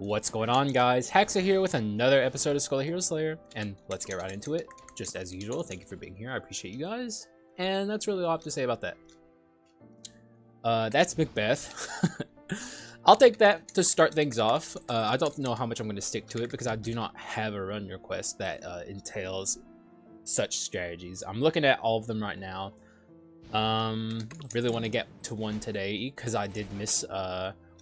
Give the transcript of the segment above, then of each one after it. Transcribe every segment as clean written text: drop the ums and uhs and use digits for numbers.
What's going on, guys? Haxa here with another episode of Skul the Hero Slayer, and let's get right into it. Just as usual, thank you for being here. I appreciate you guys, and that's really all I have to say about that. That's Macbeth. I'll take that to start things off. I don't know how much I'm going to stick to it because I do not have a run request that entails such strategies. I'm looking at all of them right now. Really want to get to one today because I did miss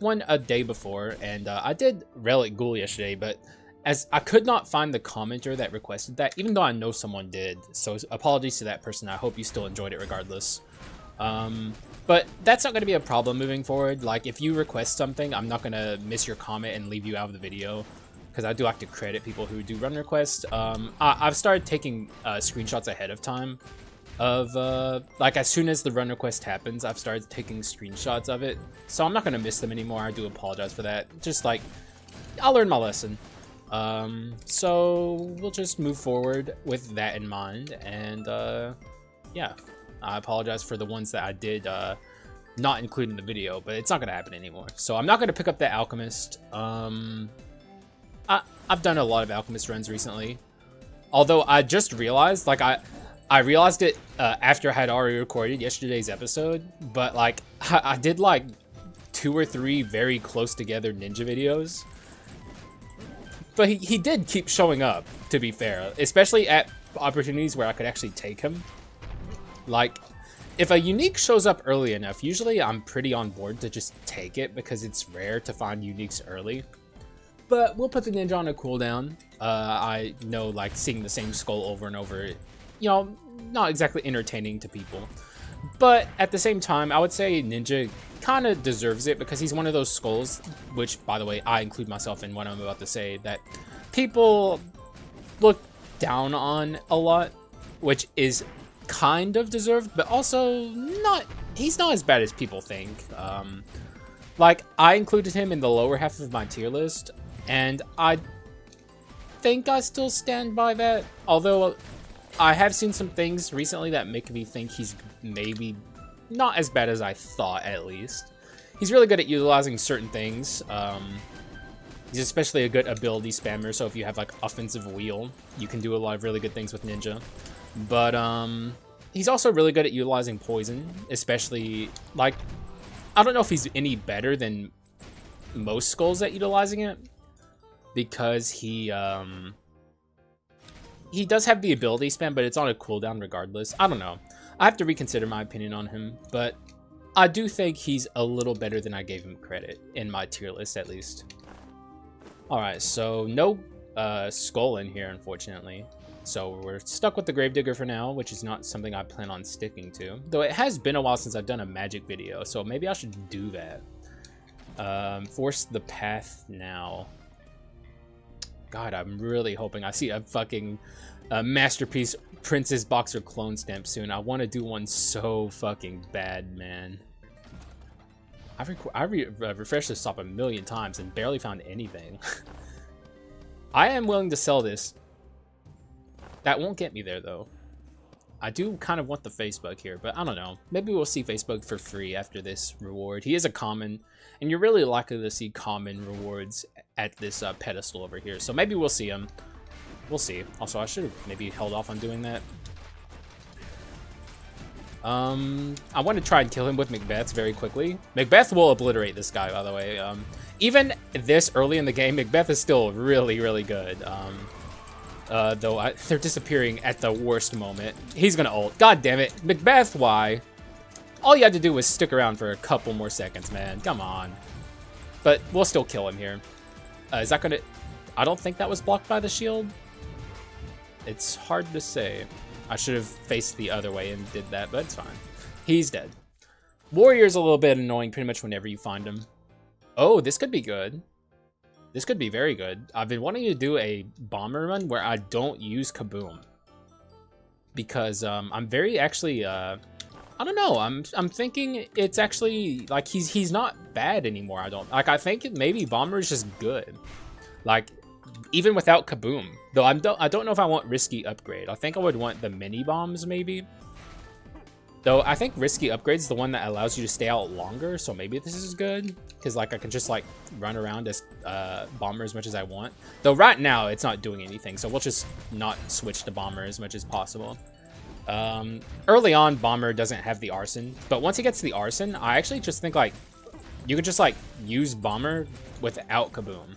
one a day before, and I did Relic Ghoul yesterday, but as I could not find the commenter that requested that, even though I know someone did, so apologies to that person. I hope you still enjoyed it regardless. But that's not going to be a problem moving forward. Like, if you request something, I'm not going to miss your comment and leave you out of the video, because I do like to credit people who do run requests. I've started taking screenshots ahead of time of like, as soon as the run request happens, I've started taking screenshots of it, so I'm not gonna miss them anymore. I do apologize for that. Just, like, I learned my lesson. So we'll just move forward with that in mind, and yeah, I apologize for the ones that I did not include in the video, but it's not gonna happen anymore. So I'm not gonna pick up the Alchemist. I've done a lot of Alchemist runs recently, although I just realized, like, I realized it after I had already recorded yesterday's episode, but, like, I did, like, 2 or 3 very close together Ninja videos. But he did keep showing up, to be fair, especially at opportunities where I could actually take him. Like, if a unique shows up early enough, usually I'm pretty on board to just take it because it's rare to find uniques early. But we'll put the Ninja on a cooldown. I know, like, seeing the same skull over and over, you know, not exactly entertaining to people, but at the same time, I would say Ninja kind of deserves it because he's one of those skulls, which, by the way, I include myself in what I'm about to say, that people look down on a lot, which is kind of deserved, but also not. He's not as bad as people think. Like, I included him in the lower half of my tier list, and I think I still stand by that, although I have seen some things recently that make me think he's maybe not as bad as I thought, at least. He's really good at utilizing certain things. He's especially a good ability spammer, so if you have, like, offensive wheel, you can do a lot of really good things with Ninja. But he's also really good at utilizing poison, especially, like, I don't know if he's any better than most skulls at utilizing it, because he does have the ability spam, but it's on a cooldown regardless. I don't know. I have to reconsider my opinion on him, but I do think he's a little better than I gave him credit, in my tier list at least. Alright, so no skull in here, unfortunately. So we're stuck with the Gravedigger for now, which is not something I plan on sticking to. Though it has been a while since I've done a magic video, so maybe I should do that. Force the path now. God, I'm really hoping I see a fucking Masterpiece, Princess, Boxer, Clone Stamp soon. I want to do one so fucking bad, man. I refreshed this shop a million times and barely found anything. I am willing to sell this. That won't get me there, though. I do kind of want the Facebook here, but I don't know. Maybe we'll see Facebook for free after this reward. He is a common, and you're really likely to see common rewards at this pedestal over here. So maybe we'll see him. We'll see. Also, I should have maybe held off on doing that. I want to try and kill him with Macbeth very quickly. Macbeth will obliterate this guy, by the way. Even this early in the game, Macbeth is still really, really good. Though they're disappearing at the worst moment. He's gonna ult. God damn it. Macbeth, why? All you had to do was stick around for a couple more seconds, man. Come on. But we'll still kill him here. Is that gonna... I don't think that was blocked by the shield. It's hard to say. I should have faced the other way and did that, but it's fine. He's dead. Warrior's a little bit annoying pretty much whenever you find him. Oh, this could be good. This could be very good. I've been wanting to do a bomber run where I don't use Kaboom, because I'm very actually... I don't know. I'm thinking it's actually, like, he's not bad anymore. I don't, like, I think maybe Bomber is just good, like, even without Kaboom. Though I don't know if I want Risky Upgrade. I think I would want the Mini Bombs maybe. Though I think Risky Upgrade's the one that allows you to stay out longer, so maybe this is good. Because like I can just like run around as Bomber as much as I want. Though right now it's not doing anything, so we'll just not switch to Bomber as much as possible. Early on, Bomber doesn't have the Arson, but once he gets the Arson, I actually just think like you could just like use Bomber without Kaboom,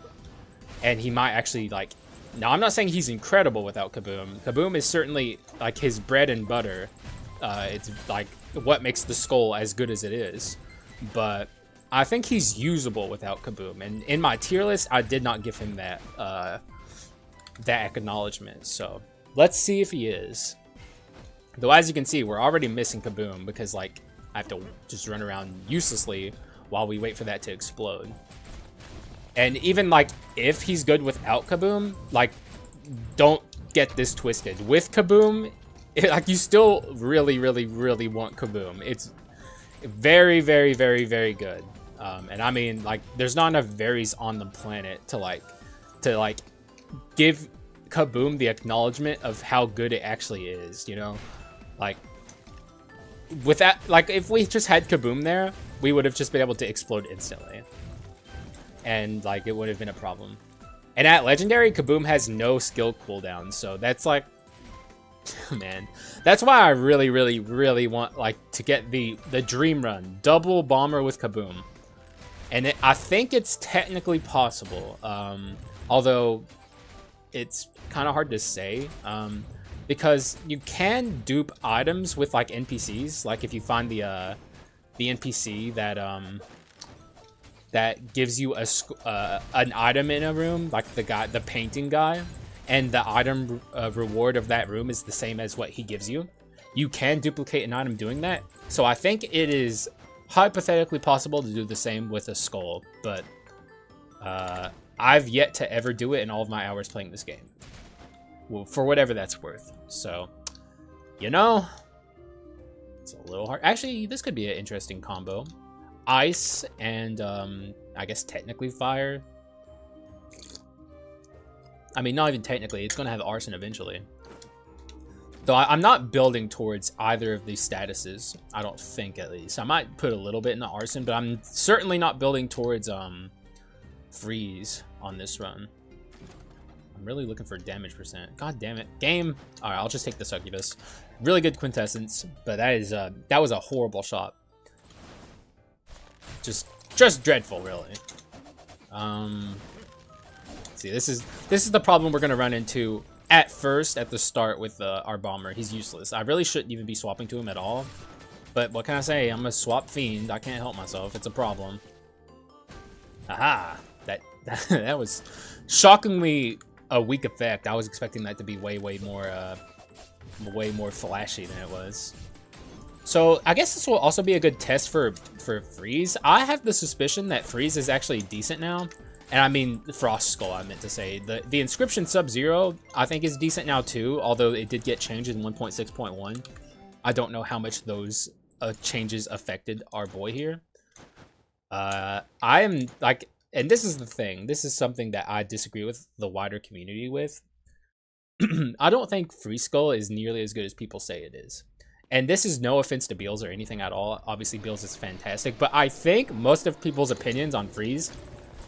and he might actually like. Now I'm not saying he's incredible without Kaboom. Kaboom is certainly like his bread and butter. It's like what makes the skull as good as it is, but I think he's usable without Kaboom. And in my tier list, I did not give him that that acknowledgement. So let's see if he is. Though, as you can see, we're already missing Kaboom because, like, I have to just run around uselessly while we wait for that to explode. And even, like, if he's good without Kaboom, like, don't get this twisted. With Kaboom, like, you still really, really, really want Kaboom. It's very, very, very, very good. And, I mean, like, there's not enough varies on the planet to, like, give Kaboom the acknowledgement of how good it actually is, you know? Like, with that, like, if we just had Kaboom there, we would have just been able to explode instantly. And, like, it would have been a problem. And at Legendary, Kaboom has no skill cooldown, so that's, like, man. That's why I really, really, really want, like, to get the Dream Run. Double Bomber with Kaboom. And it, I think it's technically possible. Although, it's kind of hard to say. Because you can dupe items with like NPCs. Like if you find the NPC that that gives you an item in a room, like the guy, the painting guy, and the item reward of that room is the same as what he gives you, you can duplicate an item doing that. So I think it is hypothetically possible to do the same with a skull, but I've yet to ever do it in all of my hours playing this game. Well, for whatever that's worth. So, you know, it's a little hard. Actually, this could be an interesting combo. Ice and, I guess technically fire. I mean, not even technically. It's going to have Arson eventually. Though I'm not building towards either of these statuses. I don't think, at least. I might put a little bit into Arson, but I'm certainly not building towards, freeze on this run. I'm really looking for damage percent. God damn it, game! All right, I'll just take the Succubus. Really good quintessence, but that is that was a horrible shot. Just dreadful, really. See, this is the problem we're gonna run into at the start with our Bomber. He's useless. I really shouldn't even be swapping to him at all. But what can I say? I'm a swap fiend. I can't help myself. It's a problem. Aha! That was shockingly a weak effect. I was expecting that to be way more flashy than it was. So I guess this will also be a good test for Freeze. I have the suspicion that Freeze is actually decent now, and I mean Frost Skull. I meant to say the Inscription Sub-Zero I think is decent now too, although it did get changed in 1.6.1. I don't know how much those changes affected our boy here. I am like. And this is the thing. This is something that I disagree with the wider community with. I don't think Free Skull is nearly as good as people say it is. And this is no offense to Beals or anything at all. Obviously, Beals is fantastic. But I think most of people's opinions on Freeze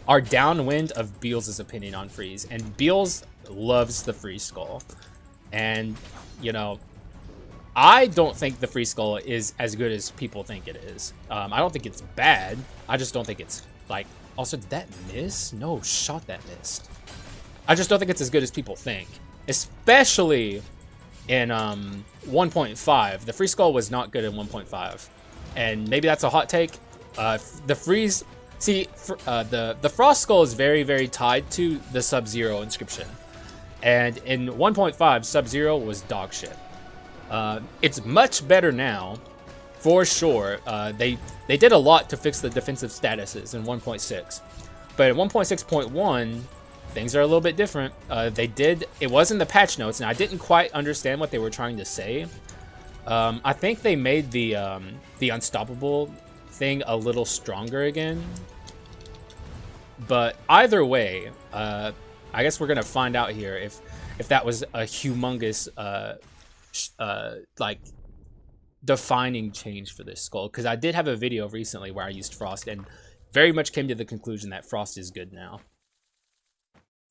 are downwind of Beals' opinion on Freeze. And Beals loves the Free Skull. And, you know, I don't think the Free Skull is as good as people think it is. I don't think it's bad. I just don't think it's, like... Also, did that miss? No shot that missed. I just don't think it's as good as people think. Especially in 1.5. The Free Skull was not good in 1.5. And maybe that's a hot take. The Freeze... See, the Frost Skull is very, very tied to the Sub-Zero Inscription. And in 1.5, Sub-Zero was dog shit. It's much better now. For sure, they did a lot to fix the defensive statuses in 1.6, but in 1.6.1, things are a little bit different. It was in the patch notes, and I didn't quite understand what they were trying to say. I think they made the unstoppable thing a little stronger again. But either way, I guess we're gonna find out here if that was a humongous like. defining change for this skull, because I did have a video recently where I used Frost and very much came to the conclusion that Frost is good now.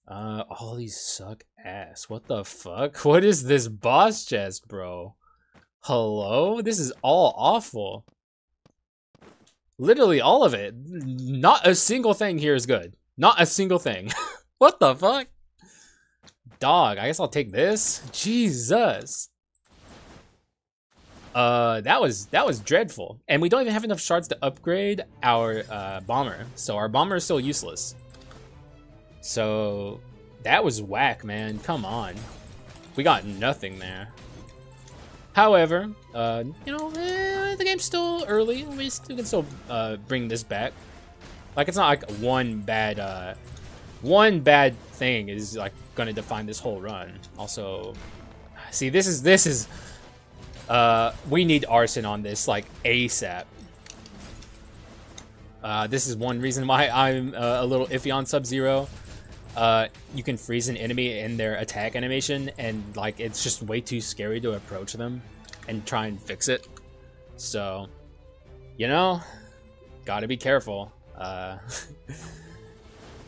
All these suck ass. What the fuck? What is this boss chest, bro? Hello? This is all awful. Literally all of it. Not a single thing here is good. Not a single thing. What the fuck? Dog, I guess I'll take this. Jesus. That was dreadful. And we don't even have enough shards to upgrade our bomber. So our bomber is still useless. So that was whack, man. Come on. We got nothing there. However, you know, the game's still early. We can still bring this back. Like, it's not like one bad thing is like gonna define this whole run. Also, see, this is we need Arson on this like ASAP. This is one reason why I'm a little iffy on Sub-Zero. You can freeze an enemy in their attack animation, and like it's just way too scary to approach them and try and fix it. So, you know, gotta be careful.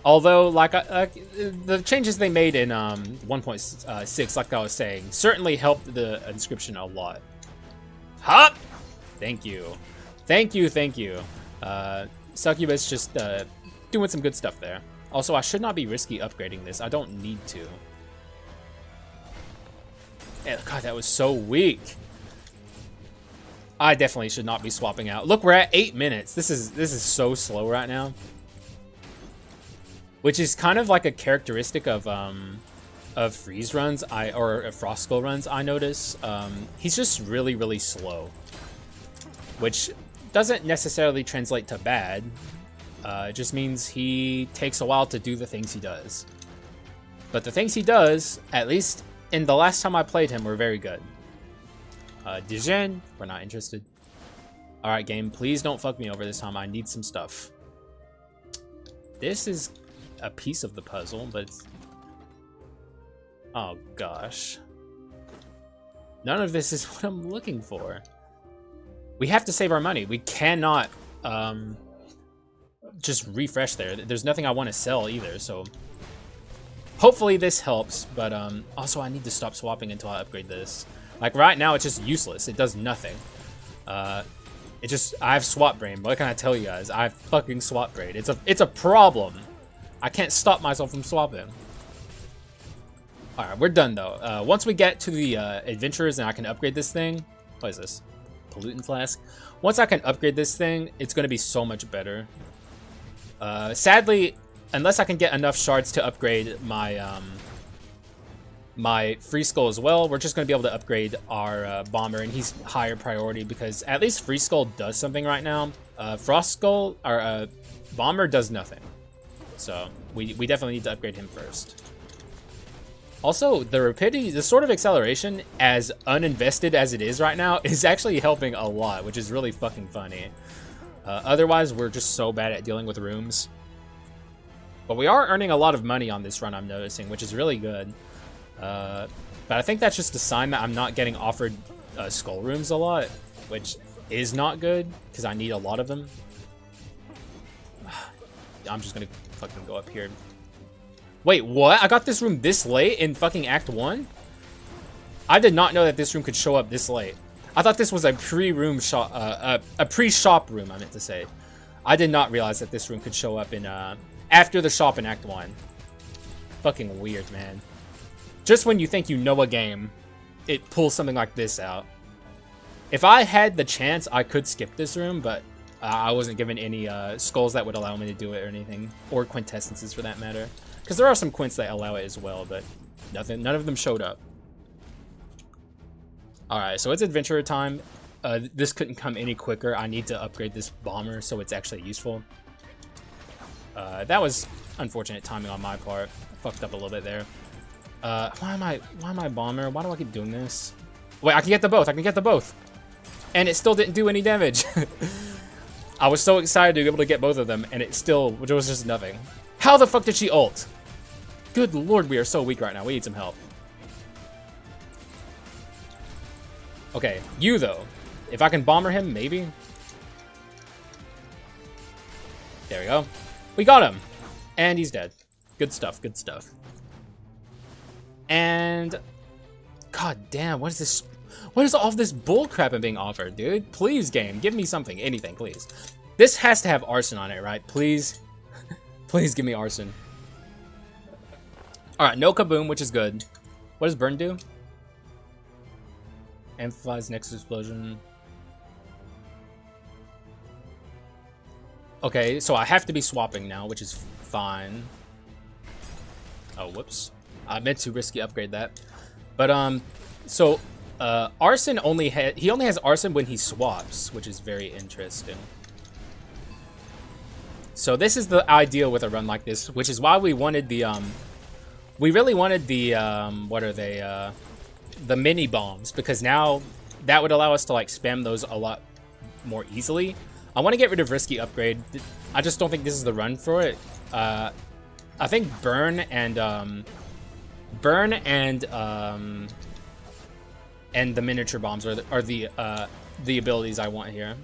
Although, like, the changes they made in 1.6, like I was saying, certainly helped the Inscription a lot. Hop! Thank you. Thank you, thank you. Succubus just doing some good stuff there. Also, I should not be risky upgrading this. I don't need to. God, that was so weak. I definitely should not be swapping out. Look, we're at 8 minutes. This is so slow right now. Which is kind of like a characteristic of freeze runs or Frost Skull runs. I notice he's just really slow, which doesn't necessarily translate to bad. It just means he takes a while to do the things he does. But the things he does, at least in the last time I played him, were very good. Dijon, we're not interested. All right, game, please don't fuck me over this time. I need some stuff. This is a piece of the puzzle, but it's... oh gosh, none of this is what I'm looking for. We have to save our money. We cannot just refresh there. There's nothing I want to sell either, so hopefully this helps. But also, I need to stop swapping until I upgrade this. Like right now, it's just useless. It does nothing. It just, I have swap brain. What can I tell you guys? I have fucking swap brain. It's a problem. I can't stop myself from swapping. All right, we're done though. Once we get to the adventurers and I can upgrade this thing, what is this? Pollutant flask. Once I can upgrade this thing, it's gonna be so much better. Sadly, unless I can get enough shards to upgrade my my free skull as well, we're just gonna be able to upgrade our bomber, and he's higher priority because at least free skull does something right now. Frost Skull, our bomber, does nothing, so we definitely need to upgrade him first. Also, the rapidity, the sort of acceleration, as uninvested as it is right now, is actually helping a lot, which is really fucking funny. Otherwise, we're just so bad at dealing with rooms, but we are earning a lot of money on this run, I'm noticing, which is really good. But I think that's just a sign that I'm not getting offered skull rooms a lot, which is not good because I need a lot of them. I'm just gonna fucking go up here. Wait, what? I got this room this late in fucking Act 1? I did not know that this room could show up this late. I thought this was a pre-room shop, a pre-shop room, I meant to say. I did not realize that this room could show up in after the shop in Act 1. Fucking weird, man. Just when you think you know a game, it pulls something like this out. If I had the chance, I could skip this room, but I wasn't given any skulls that would allow me to do it or anything, or quintessences for that matter. Because there are some quints that allow it as well, but none of them showed up. Alright, so it's adventurer time. This couldn't come any quicker. I need to upgrade this bomber so it's actually useful. That was unfortunate timing on my part. I fucked up a little bit there. Why am I bomber? Why do I keep doing this? Wait, I can get the both. I can get the both. And it still didn't do any damage. I was so excited to be able to get both of them, and it still, which was just nothing. How the fuck did she ult? Good lord, we are so weak right now. We need some help. Okay, you though. If I can bomber him, maybe. There we go. We got him. And he's dead. Good stuff, good stuff. And... God damn, what is this? What is all this bullcrap I'm being offered, dude? Please, game, give me something. Anything, please. This has to have Arson on it, right? Please. Please give me Arson. Alright, no kaboom, which is good. What does burn do? Amplifies next explosion. Okay, so I have to be swapping now, which is fine. Oh, whoops. I meant to risky upgrade that. But, Arson only has Arson when he swaps, which is very interesting. So this is the ideal with a run like this, which is why we wanted the, we really wanted the, the mini bombs, because now that would allow us to, like, spam those a lot more easily. I want to get rid of risky upgrade. I just don't think this is the run for it. I think burn and the miniature bombs are the abilities I want here.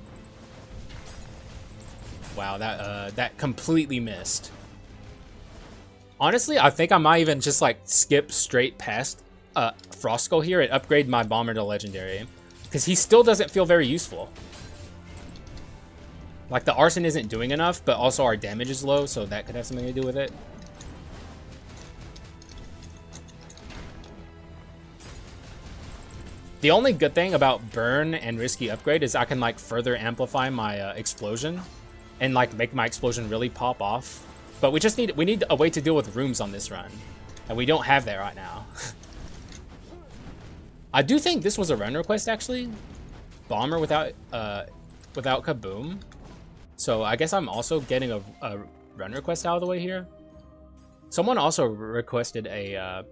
Wow, that that completely missed. Honestly, I think I might even just like skip straight past Frost Skull here and upgrade my bomber to legendary, because he still doesn't feel very useful. Like the Arson isn't doing enough, but also our damage is low, so that could have something to do with it. The only good thing about burn and risky upgrade is I can like further amplify my explosion and like make my explosion really pop off. But we need a way to deal with rooms on this run, and we don't have that right now. I do think this was a run request actually, bomber without without kaboom. So I guess I'm also getting a run request out of the way here. Someone also requested a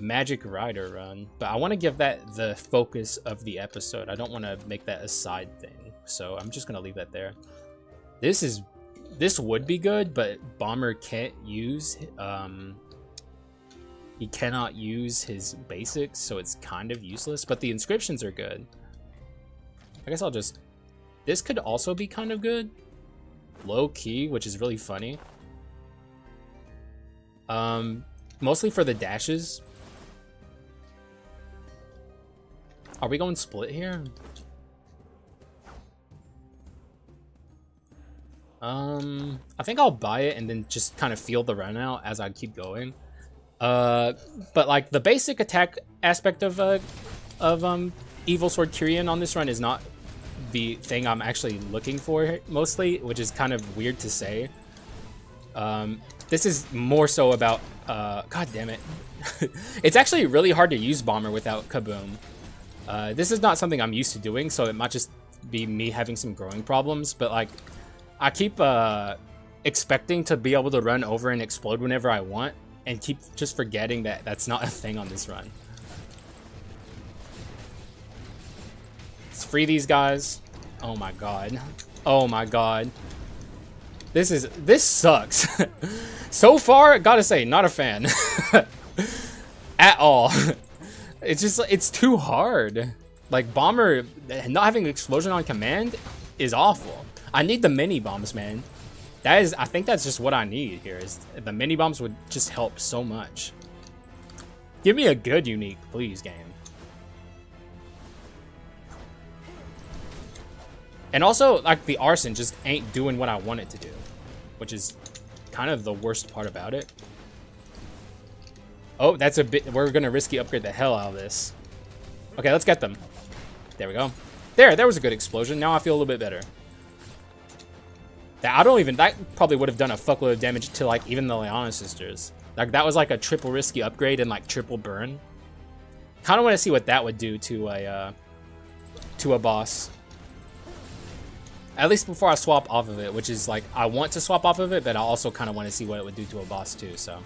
Magic Rider run, but I want to give that the focus of the episode. I don't want to make that a side thing, so I'm just gonna leave that there. This would be good, but Bomber can't use he cannot use his basics, so it's kind of useless, but the inscriptions are good. I guess I'll just, this could also be kind of good low key, which is really funny, mostly for the dashes. Are we going split here? I think I'll buy it and then just kind of feel the run out as I keep going. But like the basic attack aspect of Evil Sword Kyrian on this run is not the thing I'm actually looking for mostly, which is kind of weird to say. This is more so about, god damn it. It's actually really hard to use Bomber without Kaboom. This is not something I'm used to doing, so it might just be me having some growing problems, but like I keep expecting to be able to run over and explode whenever I want and keep just forgetting that that's not a thing on this run. Let's free these guys. Oh my god. Oh my god. This sucks. So far, gotta say, not a fan. At all. It's just, it's too hard. Like, Bomber, not having explosion on command is awful. I need the mini bombs, man. That is, I think that's just what I need here, is the mini bombs would just help so much. Give me a good unique, please, game. And also, like, the Arson just ain't doing what I want it to do, which is kind of the worst part about it. Oh, that's a bit... We're going to risky upgrade the hell out of this. Okay, let's get them. There we go. There was a good explosion. Now I feel a little bit better. That, I don't even... That probably would have done a fuckload of damage to, like, even the Liliana Sisters. Like, that was, like, a triple risky upgrade and, like, triple burn. Kind of want to see what that would do to a boss. At least before I swap off of it, which is, like, I want to swap off of it, but I also kind of want to see what it would do to a boss, too, so...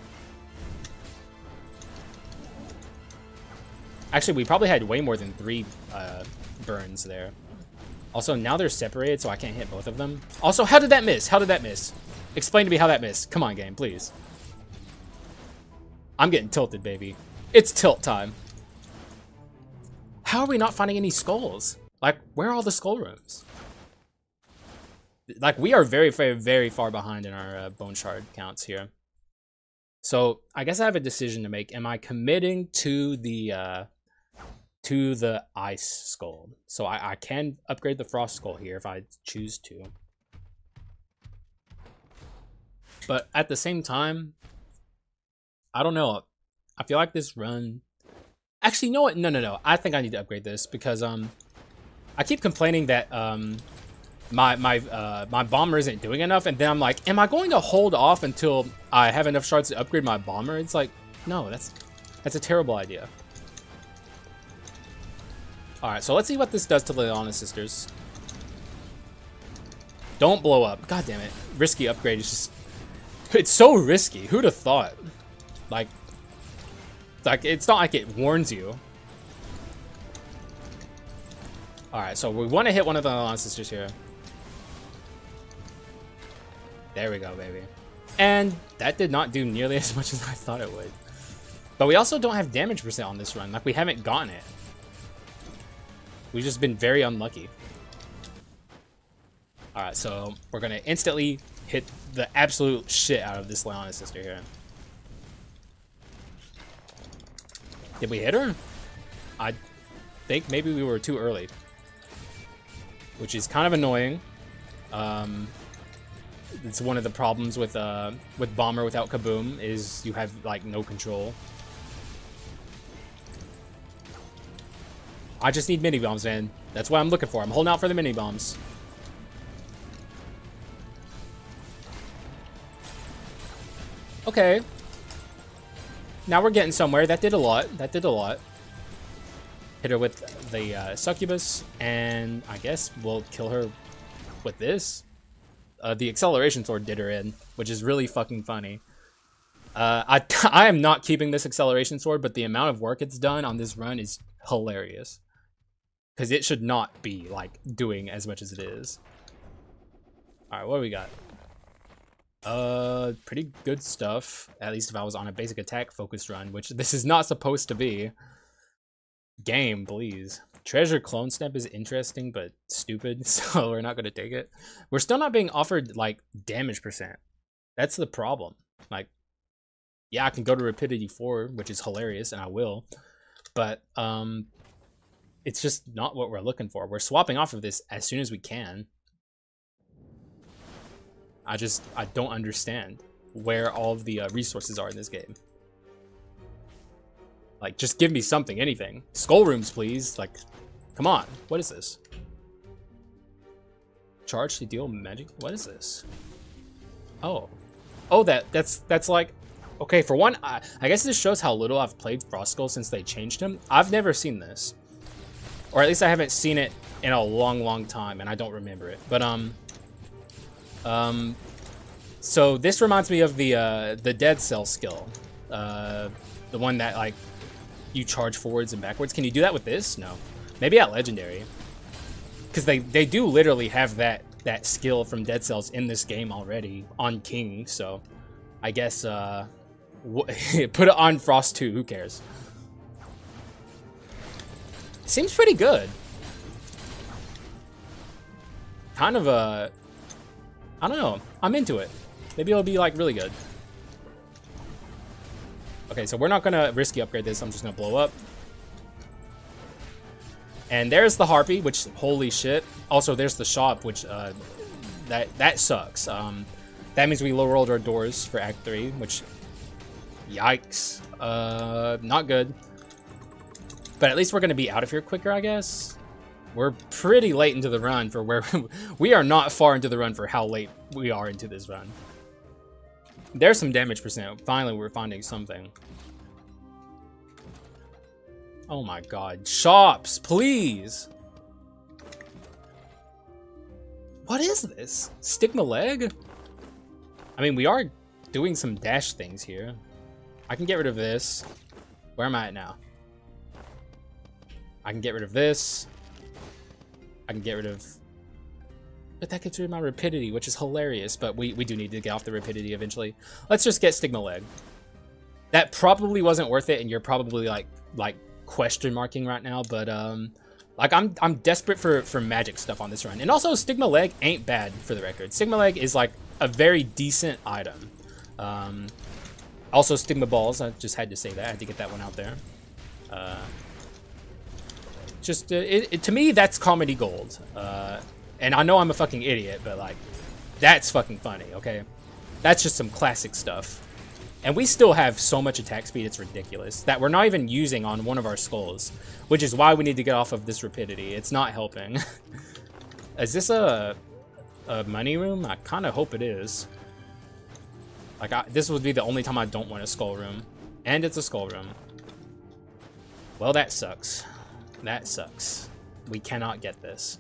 Actually, we probably had way more than 3 burns there. Also, now they're separated, so I can't hit both of them. Also, how did that miss? How did that miss? Explain to me how that missed. Come on, game, please. I'm getting tilted, baby. It's tilt time. How are we not finding any skulls? Like, where are all the skull runes? Like, we are very, very, very far behind in our bone shard counts here. So I guess I have a decision to make. Am I committing to the ice skull? So I can upgrade the frost skull here if I choose to. But at the same time, I don't know. I feel like this run... Actually, you know what? No. I think I need to upgrade this because I keep complaining that my bomber isn't doing enough, and then I'm like, am I going to hold off until I have enough shards to upgrade my bomber? It's like, no, that's a terrible idea. All right, so let's see what this does to Liliana Sisters. Don't blow up. God damn it. Risky upgrade is just... It's so risky. Who'd have thought? Like, it's not like it warns you. All right, so we want to hit one of the Liliana Sisters here. There we go, baby. And that did not do nearly as much as I thought it would. But we also don't have damage percent on this run. Like, we haven't gotten it. We've just been very unlucky. All right, so we're going to instantly hit the absolute shit out of this Liliana Sister here. Did we hit her? I think maybe we were too early, which is kind of annoying. It's one of the problems with Bomber without Kaboom is you have, like, no control. I just need mini bombs, man. That's what I'm looking for. I'm holding out for the mini bombs. Okay. Now we're getting somewhere. That did a lot. That did a lot. Hit her with the Succubus, and I guess we'll kill her with this. The Acceleration Sword did her in, which is really fucking funny. I am not keeping this Acceleration Sword, but the amount of work it's done on this run is hilarious. Because it should not be, like, doing as much as it is. Alright, what do we got? Pretty good stuff. At least if I was on a basic attack focused run, which this is not supposed to be. Game, please. Treasure clone stamp is interesting, but stupid, so we're not going to take it. We're still not being offered, like, damage percent. That's the problem. Like, yeah, I can go to rapidity 4, which is hilarious, and I will. But, it's just not what we're looking for. We're swapping off of this as soon as we can. I don't understand where all of the resources are in this game. Like, just give me something, anything. Skull rooms, please. Like, come on. What is this? Charge to deal magic? What is this? Oh. Oh, that's like... Okay, for one, I guess this shows how little I've played Frost Skull since they changed him. I've never seen this. Or at least I haven't seen it in a long, long time, and I don't remember it. But, so this reminds me of the Dead Cell skill. The one that, like, you charge forwards and backwards. Can you do that with this? No. Maybe at Legendary. Because they do literally have that skill from Dead Cells in this game already on King. So I guess put it on Frost 2. Who cares? Seems pretty good. Kind of a... I don't know. I'm into it. Maybe it'll be, like, really good. Okay, so we're not going to risky upgrade this. I'm just going to blow up. And there's the Harpy, which, holy shit. Also, there's the shop, which, that sucks. That means we low rolled our doors for Act 3, which, yikes. Not good. But at least we're going to be out of here quicker, I guess. We're pretty late into the run for where... we are not far into the run for how late we are into this run. There's some damage percent. Finally, we're finding something. Oh my god. Shops, please! What is this? Stigma Leg? I mean, we are doing some dash things here. I can get rid of this. Where am I at now? I can get rid of this. I can get rid of... But that gets rid of my rapidity, which is hilarious. But we do need to get off the rapidity eventually. Let's just get Stigma Leg. That probably wasn't worth it, and you're probably like question marking right now. But Like, I'm desperate for magic stuff on this run. And also, Stigma Leg ain't bad, for the record. Stigma Leg is, like, a very decent item. Also, Stigma Balls. I just had to say that. I had to get that one out there. To me, that's comedy gold. And I know I'm a fucking idiot, but, like, that's fucking funny, okay? That's just some classic stuff. And we still have so much attack speed, it's ridiculous, that we're not even using on one of our skulls, which is why we need to get off of this rapidity. It's not helping. Is this a money room? I kind of hope it is. Like, this would be the only time I don't want a skull room. And it's a skull room. Well, that sucks. That sucks. We cannot get this.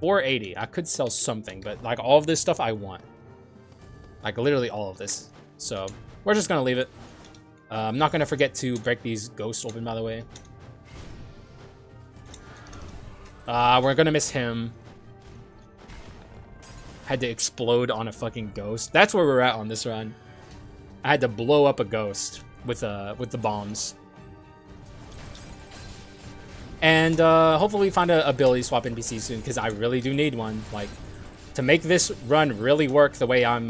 480. I could sell something, but, like, all of this stuff I want. Like, literally all of this. So, we're just gonna leave it. I'm not gonna forget to break these ghosts open, by the way. We're gonna miss him. Had to explode on a fucking ghost. That's where we're at on this run. I had to blow up a ghost with the bombs. And, hopefully find a ability swap NPC soon, because I really do need one. Like, to make this run really work the way I'm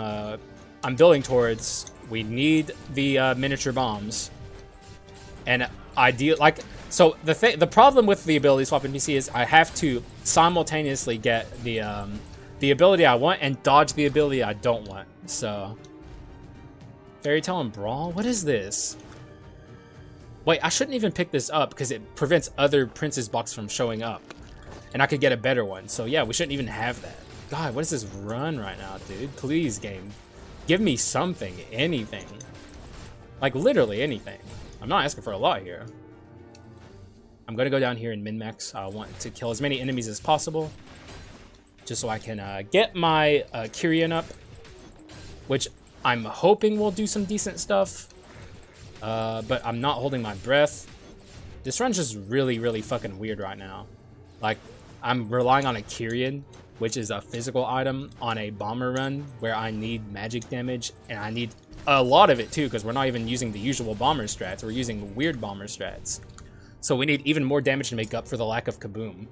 building towards, we need the miniature bombs. And ideal, like, so the problem with the ability swap NPC is I have to simultaneously get the ability I want and dodge the ability I don't want. So, Fairy Tale and Brawl, what is this? Wait, I shouldn't even pick this up because it prevents other Princess Box from showing up, and I could get a better one. So yeah, we shouldn't even have that. God, what is this run right now, dude? Please, game. Give me something. Anything. Like, literally anything. I'm not asking for a lot here. I'm going to go down here and min-max. I want to kill as many enemies as possible. Just so I can get my Kyrian up. Which I'm hoping will do some decent stuff. But I'm not holding my breath. This run's just really, really fucking weird right now. Like, I'm relying on a Kyrian, which is a physical item, on a bomber run where I need magic damage, and I need a lot of it too, because we're not even using the usual bomber strats. We're using weird bomber strats. So we need even more damage to make up for the lack of kaboom.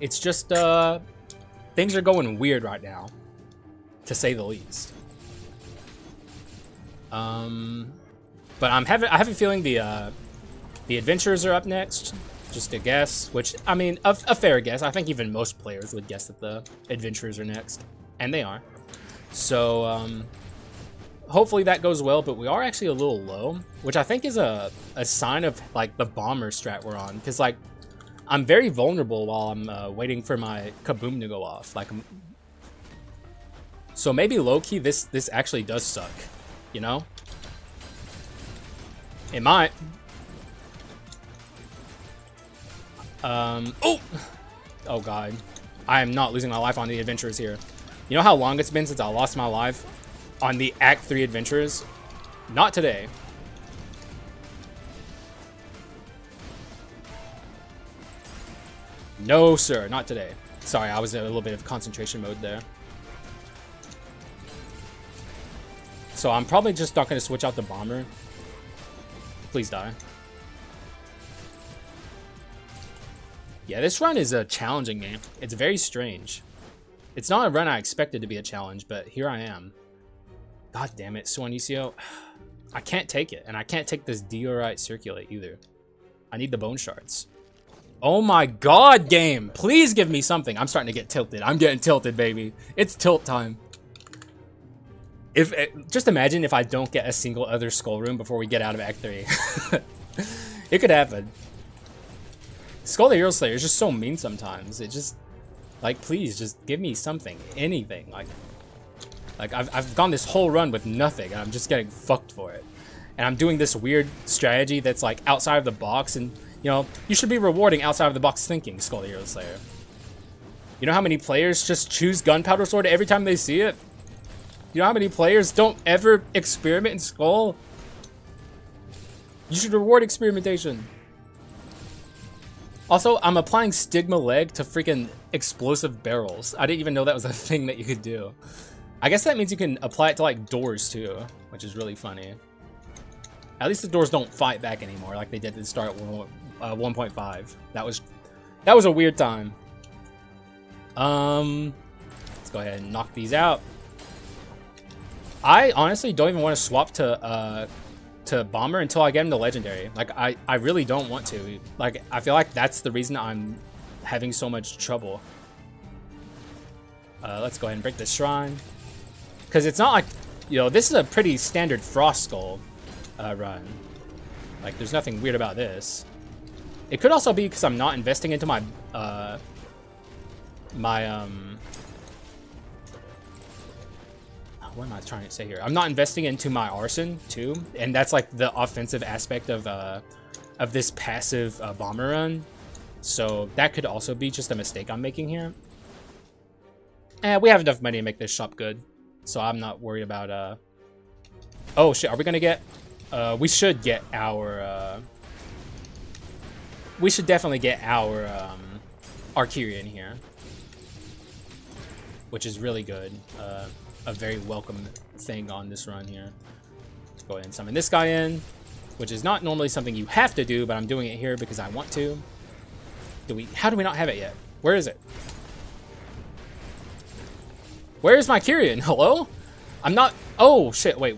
It's just, things are going weird right now, to say the least. But I have a feeling the adventurers are up next. Just a guess, which, I mean, a fair guess. I think even most players would guess that the adventurers are next, and they are. So, hopefully that goes well, but we are actually a little low, which I think is a sign of, like, the bomber strat we're on, because, like, I'm very vulnerable while I'm waiting for my kaboom to go off. Like, so maybe low-key this actually does suck, you know? It might. Oh god, I am not losing my life on the adventurers here. You know how long it's been since I lost my life on the Act 3 adventurers? Not today. No sir, not today. Sorry, I was in a little bit of concentration mode there. So I'm probably just not going to switch out the bomber. Please die. Yeah, this run is a challenging game. It's very strange. It's not a run I expected to be a challenge, but here I am. God damn it, Suanicio. I can't take it, and I can't take this Diorite Circulate either. I need the Bone Shards. Oh my god, game! Please give me something. I'm starting to get tilted. I'm getting tilted, baby. It's tilt time. Just imagine if I don't get a single other Skull Room before we get out of Act 3. It could happen. Skul the Hero Slayer is just so mean sometimes. It just, like, please, just give me something, anything. Like I've gone this whole run with nothing, and I'm just getting fucked for it. And I'm doing this weird strategy that's, like, outside of the box, and, you know, you should be rewarding outside of the box thinking, Skul the Hero Slayer. You know how many players just choose Gunpowder Sword every time they see it? You know how many players don't ever experiment in Skul? You should reward experimentation. Also, I'm applying Stigma Leg to freaking explosive barrels. I didn't even know that was a thing that you could do. I guess that means you can apply it to, like, doors too, which is really funny. At least the doors don't fight back anymore like they did at the start at 1.5. That was a weird time. Let's go ahead and knock these out. I honestly don't even want to swap to Bomber until I get him to Legendary. Like, I really don't want to. Like, I feel like that's the reason I'm having so much trouble. Let's go ahead and break this shrine. Because it's not like, you know, this is a pretty standard Frost Skull run. Like, there's nothing weird about this. It could also be because I'm not investing into my... what am I trying to say here? I'm not investing into my Arson too, and that's like the offensive aspect of this passive Bomber run. So that could also be just a mistake I'm making here. And we have enough money to make this shop good, so I'm not worried about. Oh shit! Are we gonna get? We should get our. We should definitely get our. Arkyria in here, which is really good. A very welcome thing on this run here. Let's go ahead and summon this guy in, which is not normally something you have to do, but I'm doing it here because I want to. How do we not have it yet? Where is it? Where is my Kyrian? Hello? I'm not... Oh, shit. Wait.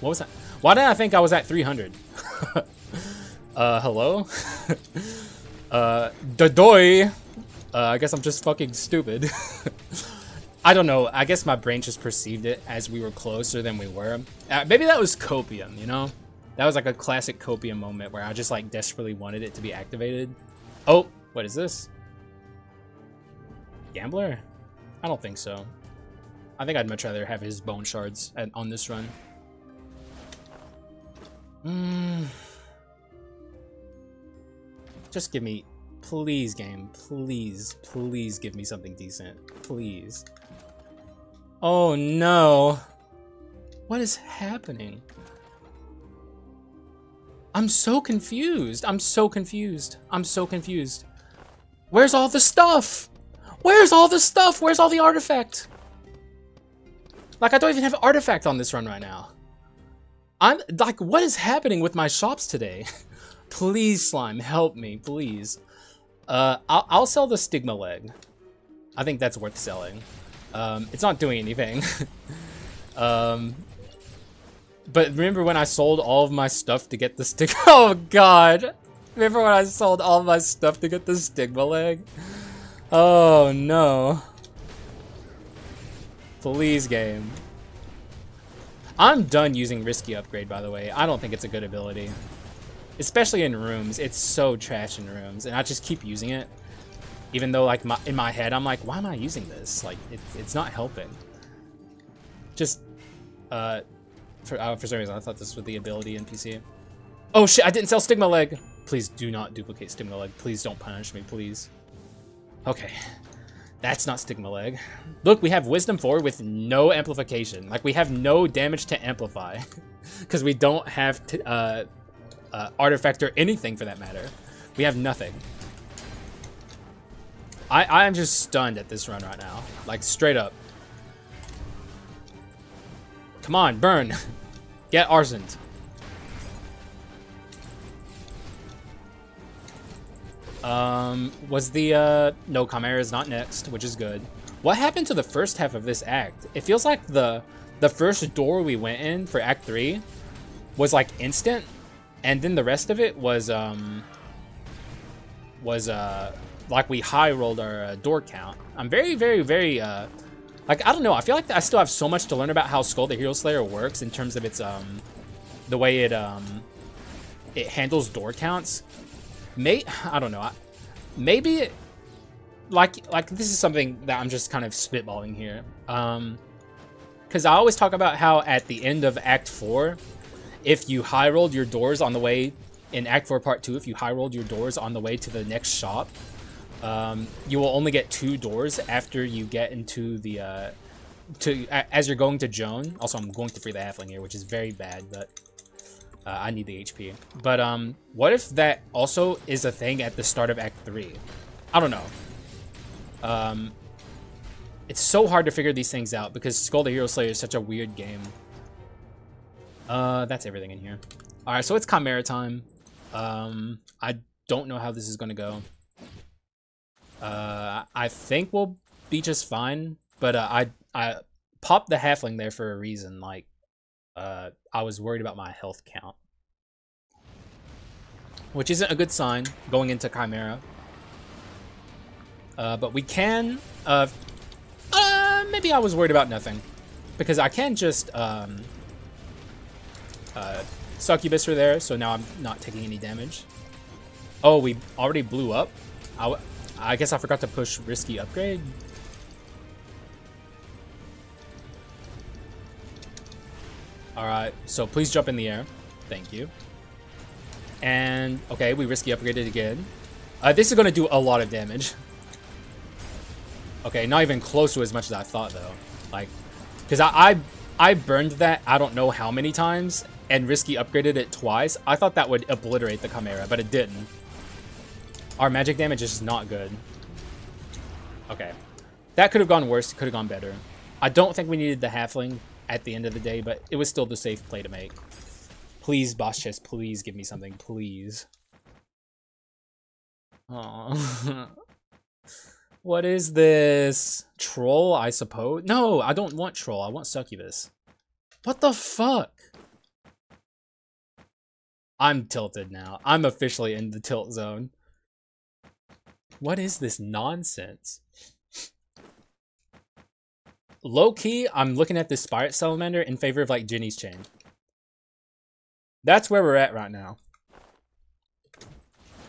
What was that? Why did I think I was at 300? Hello? Dadoy. I guess I'm just fucking stupid. I don't know. I guess my brain just perceived it as we were closer than we were. Maybe that was Copium, you know? That was like a classic Copium moment where I just like desperately wanted it to be activated. Oh, what is this? Gambler? I don't think so. I think I'd much rather have his bone shards on this run. Just give me... Please, game. Please, please give me something decent. Please. Oh, no. What is happening? I'm so confused. I'm so confused. I'm so confused. Where's all the stuff? Where's all the stuff? Where's all the artifact? Like, I don't even have an artifact on this run right now. I'm like, what is happening with my shops today? Please, slime, help me, please. I'll sell the Stigma Leg. I think that's worth selling. It's not doing anything. But remember when I sold all of my stuff to get the Stigma... Oh, God. Remember when I sold all of my stuff to get the Stigma Leg? Oh, no. Please, game. I'm done using Risky Upgrade, by the way. I don't think it's a good ability. Especially in rooms, it's so trash in rooms, and I just keep using it. Even though, like, in my head, I'm like, why am I using this? Like, it's not helping. Just, for some reason, I thought this was the ability in PC. Oh shit, I didn't sell Stigma Leg! Please do not duplicate Stigma Leg. Please don't punish me, please. Okay. That's not Stigma Leg. Look, we have Wisdom 4 with no amplification. Like, we have no damage to amplify. Because we don't have, artifact or anything for that matter. We have nothing. I am just stunned at this run right now. Like, straight up. Come on, burn. Get arsoned. Was the, no, Chimera is not next, which is good. What happened to the first half of this act? It feels like the first door we went in for Act 3 was, like, instant. And then the rest of it was like we high-rolled our door count. I'm very, very, very, like, I don't know. I feel like I still have so much to learn about how Skul the Hero Slayer works in terms of its, the way it handles door counts. I don't know. Maybe, like, this is something that I'm just kind of spitballing here. Because I always talk about how at the end of Act 4... If you high-rolled your doors on the way, in Act 4 Part 2, if you high-rolled your doors on the way to the next shop, you will only get 2 doors after you get into the, as you're going to Joan. Also, I'm going to free the halfling here, which is very bad, but I need the HP. But what if that also is a thing at the start of Act 3? I don't know. It's so hard to figure these things out because Skul the Hero Slayer is such a weird game. That's everything in here. All right, so it's Chimera time. I don't know how this is gonna go. I think we'll be just fine, but I popped the halfling there for a reason. Like, I was worried about my health count, which isn't a good sign going into Chimera. But we can, maybe I was worried about nothing, because I can just, Succubus her there, so now I'm not taking any damage. Oh, we already blew up. I guess I forgot to push Risky Upgrade. Alright, so please jump in the air. Thank you. And, okay, we Risky Upgraded again. This is going to do a lot of damage. Okay, not even close to as much as I thought, though. Like, because I burned that I don't know how many times, and Risky Upgraded it twice. I thought that would obliterate the Chimera, but it didn't. Our magic damage is not good. Okay. That could have gone worse. It could have gone better. I don't think we needed the halfling at the end of the day, but it was still the safe play to make. Please, boss chest, please give me something, please. Aww. What is this? Troll, I suppose? No, I don't want Troll. I want Succubus. What the fuck? I'm tilted now. I'm officially in the tilt zone. What is this nonsense? Low-key, I'm looking at this Fire Salamander in favor of, like, Jenny's Chain. That's where we're at right now.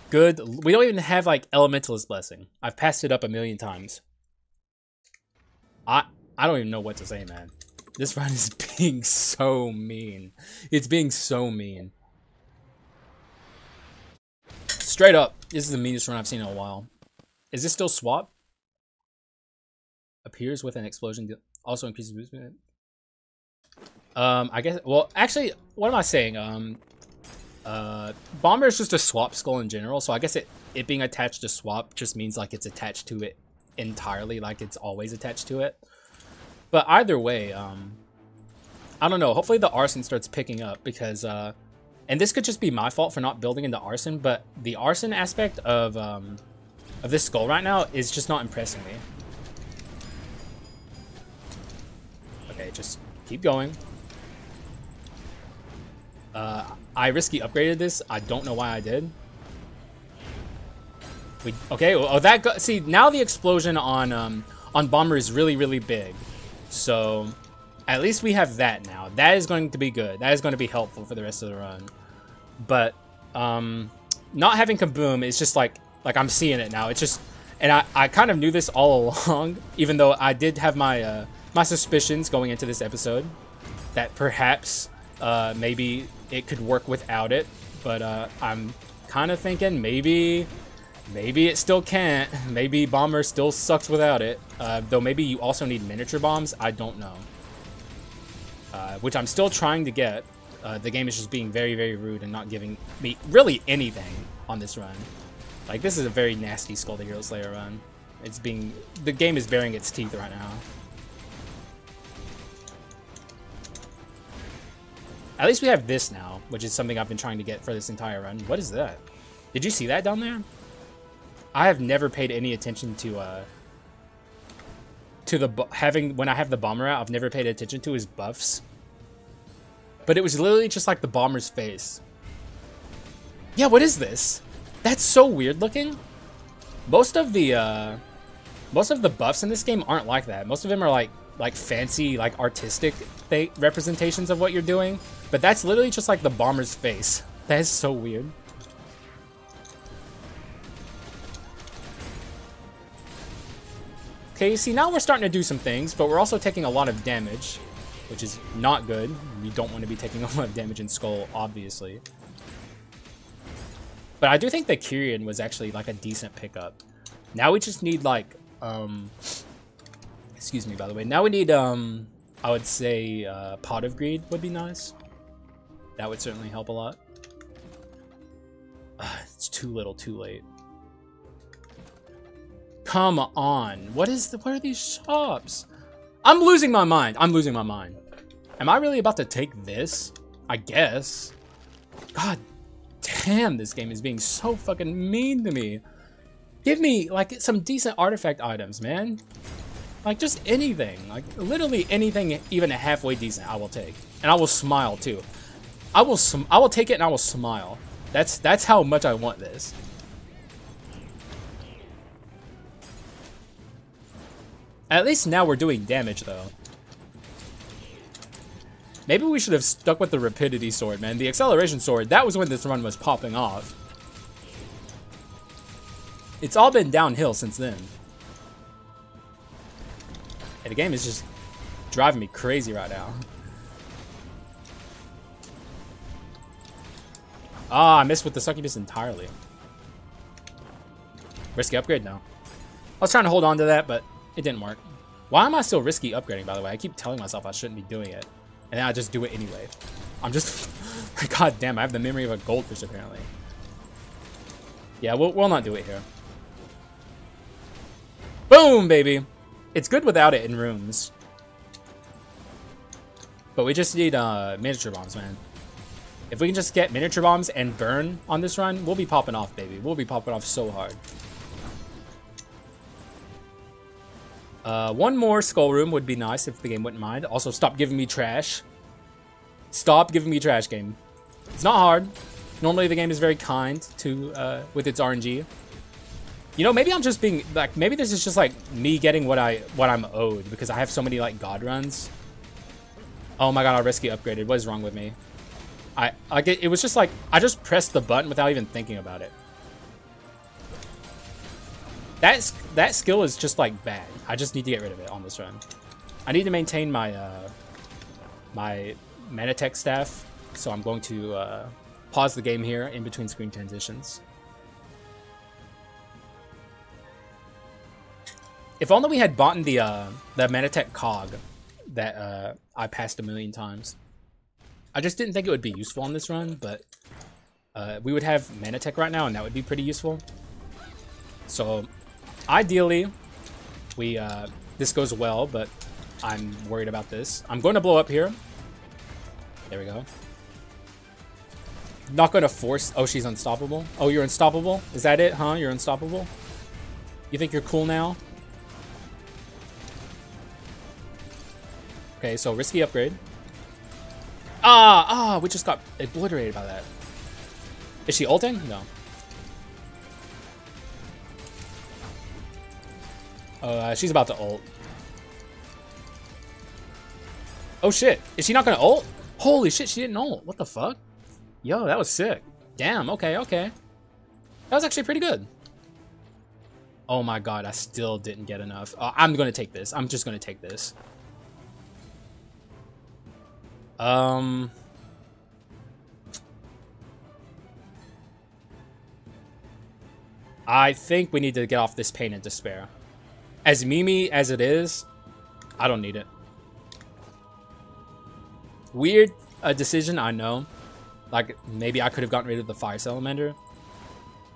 Good. We don't even have, like, Elementalist Blessing. I've passed it up a million times. I don't even know what to say, man. This run is being so mean. It's being so mean. Straight up, this is the meanest run I've seen in a while. Is this still swap? Appears with an explosion, also increases boost movement. I guess, well, actually, what am I saying? Bomber is just a swap skull in general, so I guess it being attached to swap just means like it's attached to it entirely, like it's always attached to it. But either way, I don't know, hopefully the Arson starts picking up, because, and this could just be my fault for not building into Arson, but the Arson aspect of this skull right now is just not impressing me. Okay, just keep going. I Risky Upgraded this. I don't know why I did. Okay, well, that got, see, now the explosion on Bomber is really, really big. So, at least we have that now. That is going to be good. That is going to be helpful for the rest of the run. But, not having Kaboom is just like I'm seeing it now. It's just, and I kind of knew this all along, even though I did have my, my suspicions going into this episode that perhaps maybe it could work without it, but I'm kind of thinking maybe it still can't. Maybe Bomber still sucks without it, though maybe you also need miniature bombs. I don't know, which I'm still trying to get. The game is just being very, very rude and not giving me really anything on this run. Like, this is a very nasty Skul the Hero Slayer run. It's being, the game is baring its teeth right now. At least we have this now, which is something I've been trying to get for this entire run. What is that? Did you see that down there? I have never paid any attention to the having, when I have the Bomber out, I've never paid attention to his buffs. But it was literally just like the Bomber's face. Yeah, what is this? That's so weird looking. Most of the buffs in this game aren't like that. Most of them are like fancy, like artistic representations of what you're doing, but that's literally just like the Bomber's face. That is so weird. Okay, see, now we're starting to do some things, but we're also taking a lot of damage, which is not good. You don't want to be taking a lot of damage in Skull, obviously. But I do think the Kyrian was actually like a decent pickup. Now we just need like, excuse me, by the way. Now we need, I would say, Pot of Greed would be nice. That would certainly help a lot. It's too little, too late. Come on. What is the, what are these shops? I'm losing my mind. I'm losing my mind. Am I really about to take this? I guess. God damn, this game is being so fucking mean to me. Give me, like, some decent artifact items, man. Like, just anything. Like, literally anything even halfway decent I will take. And I will smile, too. I will take it and I will smile. That's how much I want this. At least now we're doing damage, though. Maybe we should have stuck with the Rapidity Sword, man. The Acceleration Sword, that was when this run was popping off. It's all been downhill since then. And the game is just driving me crazy right now. Ah, I missed with the Succubus entirely. Risky Upgrade now. I was trying to hold on to that, but it didn't work. Why am I still risky upgrading, by the way? I keep telling myself I shouldn't be doing it. And then I just do it anyway. I'm just... God damn, I have the memory of a goldfish, apparently. Yeah, we'll not do it here. Boom, baby! It's good without it in rooms. But we just need miniature bombs, man. If we can just get miniature bombs and burn on this run, we'll be popping off, baby. We'll be popping off so hard. One more skull room would be nice if the game wouldn't mind. Also, stop giving me trash. Stop giving me trash, game. It's not hard. Normally, the game is very kind to with its RNG. You know, maybe I'm just being like, maybe this is just like me getting what I'm owed because I have so many like god runs. Oh my god, I risky upgraded. What is wrong with me? It was just like I just pressed the button without even thinking about it. That skill is just like bad. I just need to get rid of it on this run. I need to maintain my my mana tech staff, so I'm going to pause the game here in between screen transitions. If only we had bought the mana tech cog that I passed a million times. I just didn't think it would be useful on this run, but we would have mana tech right now, and that would be pretty useful. So. Ideally, we this goes well, but I'm worried about this. I'm going to blow up here. There we go. Not going to force... Oh, she's unstoppable. Oh, you're unstoppable? Is that it, huh? You're unstoppable? You think you're cool now? Okay, so risky upgrade. Ah, we just got obliterated by that. Is she ulting? No. She's about to ult. Oh shit, is she not gonna ult? Holy shit, she didn't ult. What the fuck? Yo, that was sick. Damn, okay, okay. That was actually pretty good. Oh my god, I still didn't get enough. I'm gonna take this. I'm just gonna take this. I think we need to get off this pain and despair. As memey as it is, I don't need it. Weird decision, I know. Like, maybe I could have gotten rid of the Fire Salamander.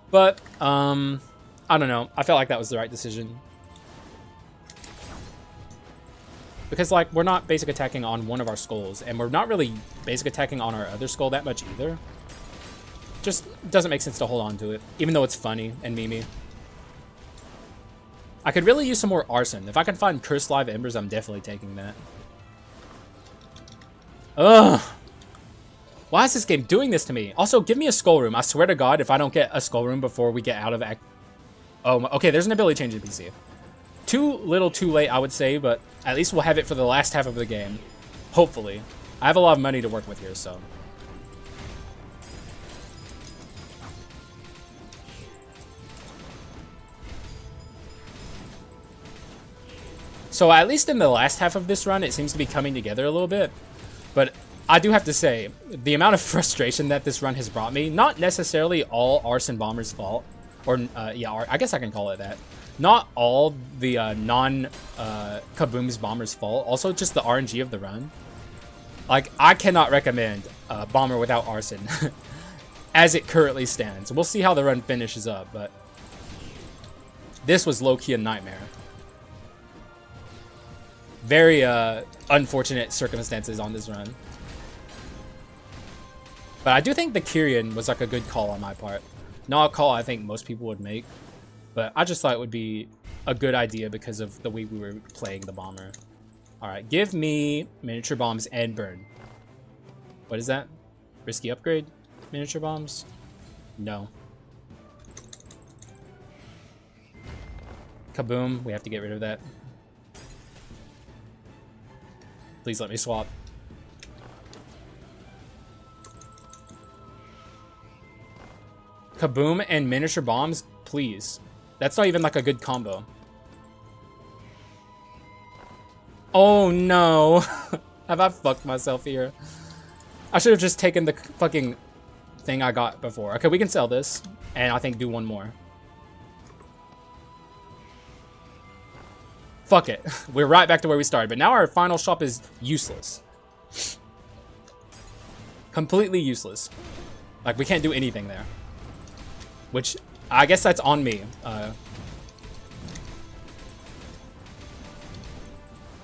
But, I don't know. I felt like that was the right decision. Because, like, we're not basic attacking on one of our skulls. And we're not really basic attacking on our other skull that much either. Just doesn't make sense to hold on to it. Even though it's funny and memey. I could really use some more Arson. If I can find Cursed Live Embers, I'm definitely taking that. Ugh. Why is this game doing this to me? Also, give me a Skull Room. I swear to God, if I don't get a Skull Room before we get out of act... Oh, okay, there's an ability change in PC. Too little, too late, I would say, but at least we'll have it for the last half of the game. Hopefully. I have a lot of money to work with here, so... So at least in the last half of this run, it seems to be coming together a little bit. But I do have to say, the amount of frustration that this run has brought me, not necessarily all Arson Bomber's fault, or yeah, I guess I can call it that. Not all the non-Kaboom's Bomber's fault, also just the RNG of the run. Like, I cannot recommend Bomber without Arson as it currently stands. We'll see how the run finishes up, but this was low-key a nightmare. Very unfortunate circumstances on this run. But I do think the Kyrian was like a good call on my part. Not a call I think most people would make, but I just thought it would be a good idea because of the way we were playing the bomber. All right, give me miniature bombs and burn. What is that? Risky upgrade? Miniature bombs? No. Kaboom, we have to get rid of that. Please let me swap. Kaboom and miniature bombs, please. That's not even like a good combo. Oh no. Have I fucked myself here? I should have just taken the fucking thing I got before. Okay, we can sell this and I think do one more. Fuck it. We're right back to where we started, but now our final shop is useless. Completely useless. Like, we can't do anything there. Which, I guess that's on me.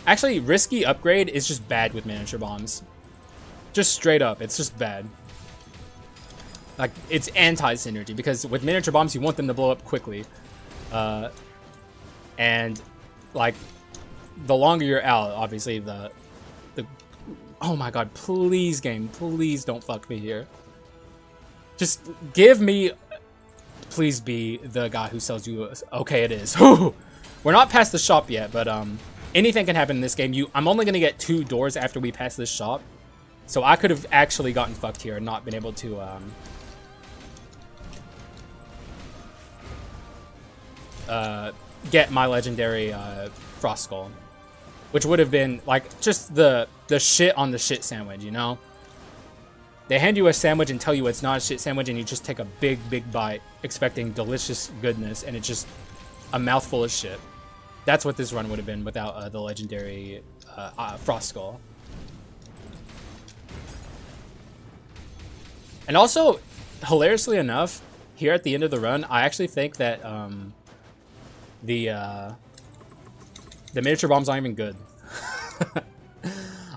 Actually, risky upgrade is just bad with miniature bombs. Just straight up, it's just bad. Like, it's anti-synergy, because with miniature bombs, you want them to blow up quickly. And... like, the longer you're out, obviously, the... Oh my god, please, game. Please don't fuck me here. Just give me... Please be the guy who sells you... Okay, it is. Whew. We're not past the shop yet, but anything can happen in this game. I'm only going to get 2 doors after we pass this shop. So I could have actually gotten fucked here and not been able to... get my legendary Frost Skull, which would have been like just the shit on the shit sandwich, you know? They hand you a sandwich and tell you it's not a shit sandwich, and you just take a big bite expecting delicious goodness, and it's just a mouthful of shit. That's what this run would have been without the legendary Frost Skull. And also, hilariously enough, here at the end of the run, I actually think that the miniature bombs aren't even good.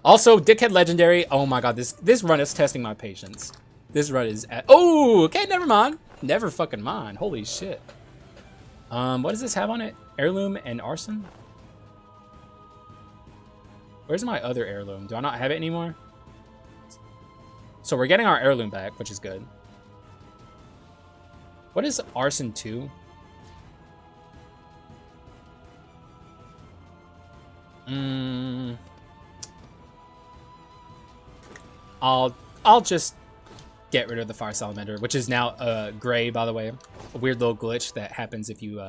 Also, dickhead legendary. Oh my god, this run is testing my patience. This run is at... Oh, okay, never mind. Never fucking mind. Holy shit. What does this have on it? Heirloom and Arson? Where's my other heirloom? Do I not have it anymore? So we're getting our heirloom back, which is good. What is Arson 2? I'll just get rid of the Fire Salamander, which is now gray, by the way. A weird little glitch that happens if you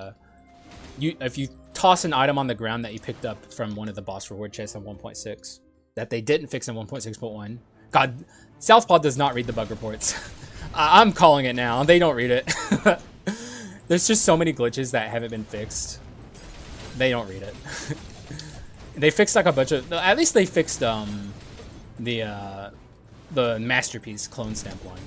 if you toss an item on the ground that you picked up from one of the boss reward chests in 1.6 that they didn't fix in 1.6.1. God, Southpaw does not read the bug reports. I'm calling it now. They don't read it. There's just so many glitches that haven't been fixed. They don't read it. They fixed like a bunch of... At least they fixed the Masterpiece Clone Stamp one.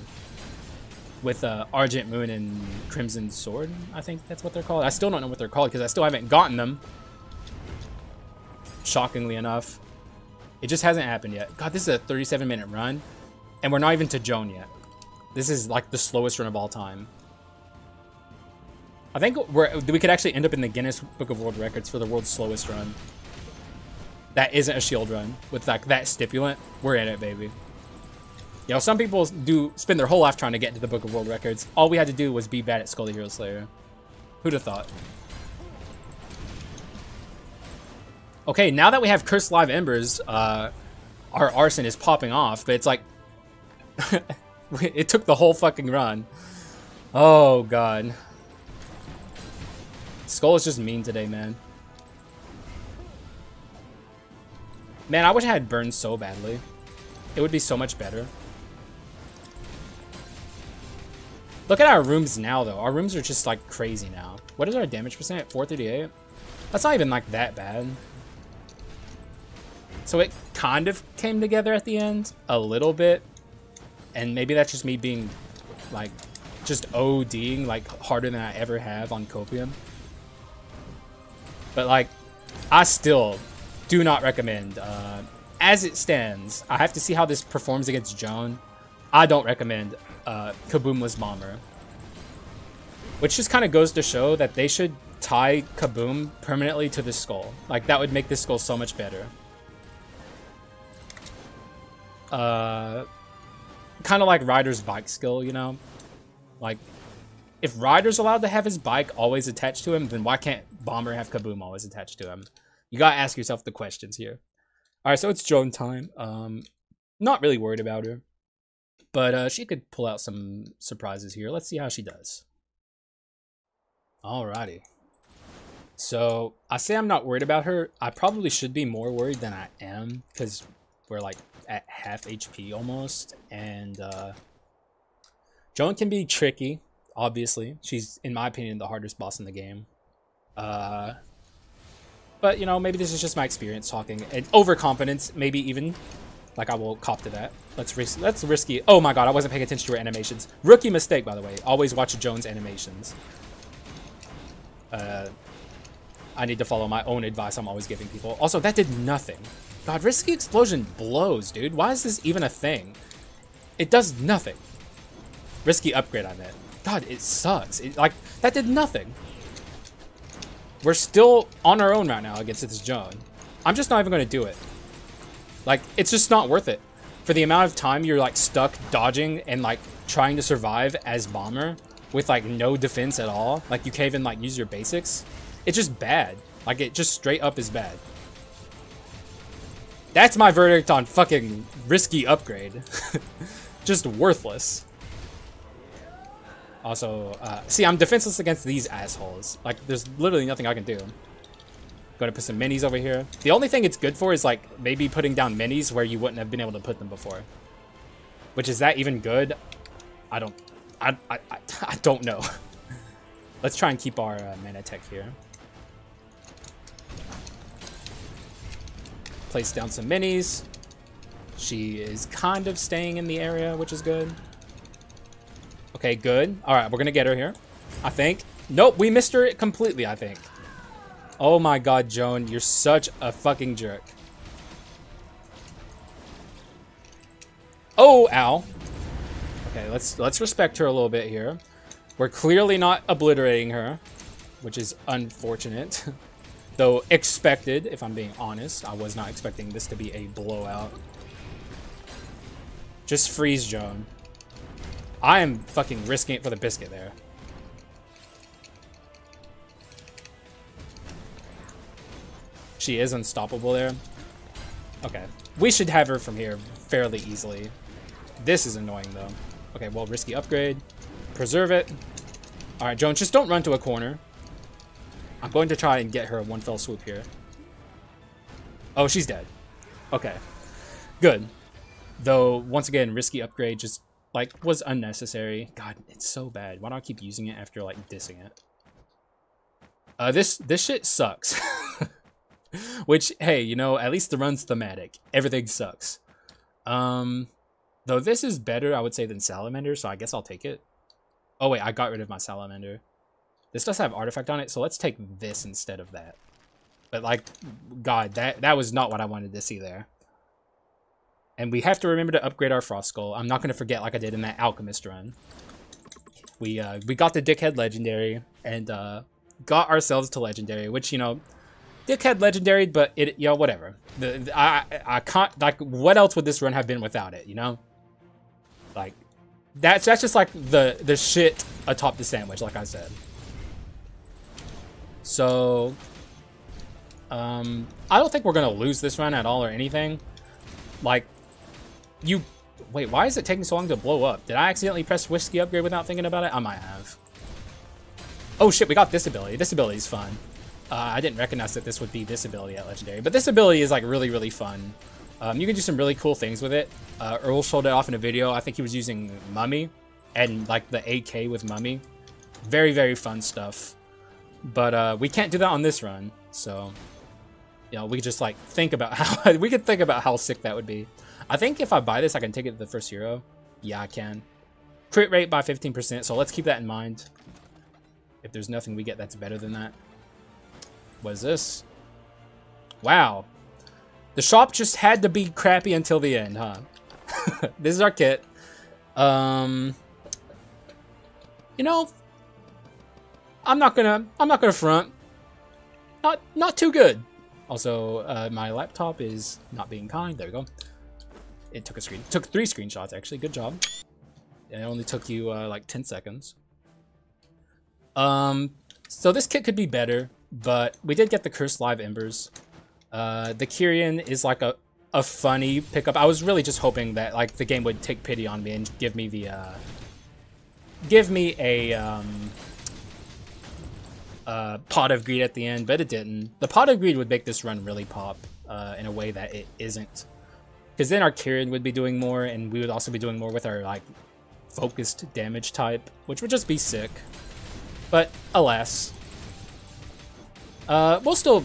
With Argent Moon and Crimson Sword, I think that's what they're called. I still don't know what they're called because I still haven't gotten them. Shockingly enough. It just hasn't happened yet. God, this is a 37-minute run. And we're not even to Joan yet. This is like the slowest run of all time. I think we could actually end up in the Guinness Book of World Records for the world's slowest run. That isn't a shield run. With like that stipulant, we're in it, baby. You know, some people do spend their whole life trying to get into the Book of World Records. All we had to do was be bad at Skul the Hero Slayer. Who'd have thought? Okay, now that we have Cursed Live Embers, our arson is popping off, but it's like... It took the whole fucking run. Oh, God. Skul is just mean today, man. Man, I wish I had burned so badly. It would be so much better. Look at our rooms now, though. Our rooms are just, like, crazy now. What is our damage percent? 438? That's not even, like, that bad. So it kind of came together at the end. A little bit. And maybe that's just me being, like, just ODing, like, harder than I ever have on Copium. But, like, I still... do not recommend. As it stands, I have to see how this performs against Joan. I don't recommend Kaboomless Bomber. Which just kind of goes to show that they should tie Kaboom permanently to this skull. Like, that would make this skull so much better. Kind of like Ryder's bike skill, you know? Like, if Ryder's allowed to have his bike always attached to him, then why can't Bomber have Kaboom always attached to him? You gotta ask yourself the questions here. Alright, so it's Joan time. Not really worried about her. But she could pull out some surprises here. Let's see how she does. Alrighty. So, I say I'm not worried about her. I probably should be more worried than I am, because we're like at half HP almost. And Joan can be tricky, obviously. She's, in my opinion, the hardest boss in the game. But, you know, maybe this is just my experience talking. And overconfidence, maybe even. Like, I will cop to that. Let's risky. Oh my god, I wasn't paying attention to her animations. Rookie mistake, by the way. Always watch Joan's animations. I need to follow my own advice I'm always giving people. Also, that did nothing. God, Risky Explosion blows, dude. Why is this even a thing? It does nothing. Risky Upgrade, I meant. God, it sucks. Like, that did nothing. We're still on our own right now against this Joan. I'm just not even going to do it. Like, it's just not worth it. For the amount of time you're, like, stuck dodging and, like, trying to survive as Bomber with, like, no defense at all. Like, you can't even, like, use your basics. It's just bad. Like, it just straight up is bad. That's my verdict on fucking Risky Upgrade. Just worthless. Also, see, I'm defenseless against these assholes. Like, there's literally nothing I can do. Gonna put some minis over here. The only thing it's good for is, like, maybe putting down minis where you wouldn't have been able to put them before. Which, is that even good? I don't know. Let's try and keep our mana tech here. Place down some minis. She is kind of staying in the area, which is good. Okay, good. Alright, we're gonna get her here, I think. Nope, we missed her completely, I think. Oh my god, Joan, you're such a fucking jerk. Oh, ow. Okay, let's respect her a little bit here. We're clearly not obliterating her, which is unfortunate. Though expected, if I'm being honest. I was not expecting this to be a blowout. Just freeze, Joan. I am fucking risking it for the biscuit there. She is unstoppable there. Okay. We should have her from here fairly easily. This is annoying, though. Okay, well, Risky Upgrade. Preserve it. All right, Joan, just don't run to a corner. I'm going to try and get her one fell swoop here. Oh, she's dead. Okay. Good. Though, once again, Risky Upgrade just, like, was unnecessary. God, it's so bad. Why do I keep using it after, like, dissing it? This shit sucks. Which, hey, you know, at least the run's thematic. Everything sucks. Though this is better, I would say, than Salamander, so I guess I'll take it. Oh, wait, I got rid of my Salamander. This does have Artifact on it, so let's take this instead of that. But, like, God, that was not what I wanted to see there. And we have to remember to upgrade our Frost Skull. I'm not going to forget like I did in that Alchemist run. We got the Dickhead Legendary and got ourselves to Legendary, which, you know... Dickhead Legendary, but it, you know, whatever. I can't, like, what else would this run have been without it, you know? Like, that's just, like, the shit atop the sandwich, like I said. So, I don't think we're gonna lose this run at all or anything. Like, you, wait, why is it taking so long to blow up? Did I accidentally press Risky Upgrade without thinking about it? I might have. Oh shit, we got this ability. This ability is fun. I didn't recognize that this would be this ability at Legendary, but this ability is, like, really, really fun. You can do some really cool things with it. Earl showed it off in a video. I think he was using Mummy and, like, the AK with Mummy. Very, very fun stuff. But we can't do that on this run, so, you know, we could just, like, think about how... we could think about how sick that would be. I think if I buy this, I can take it to the first hero. Yeah, I can. Crit rate by 15%, so let's keep that in mind. If there's nothing we get that's better than that. What is this? Wow. The shop just had to be crappy until the end, huh? This is our kit. You know, I'm not gonna front. Not too good. Also, my laptop is not being kind. There we go. It took a screen. It took 3 screenshots actually. Good job. And it only took you like 10 seconds. So this kit could be better, but we did get the Cursed Live Embers. The Kyrian is like a funny pickup. I was really just hoping that like the game would take pity on me and give me the Pot of Greed at the end, but it didn't. The Pot of Greed would make this run really pop in a way that it isn't, because then our Kyrian would be doing more, and we would also be doing more with our like focused damage type, which would just be sick. But alas, we'll still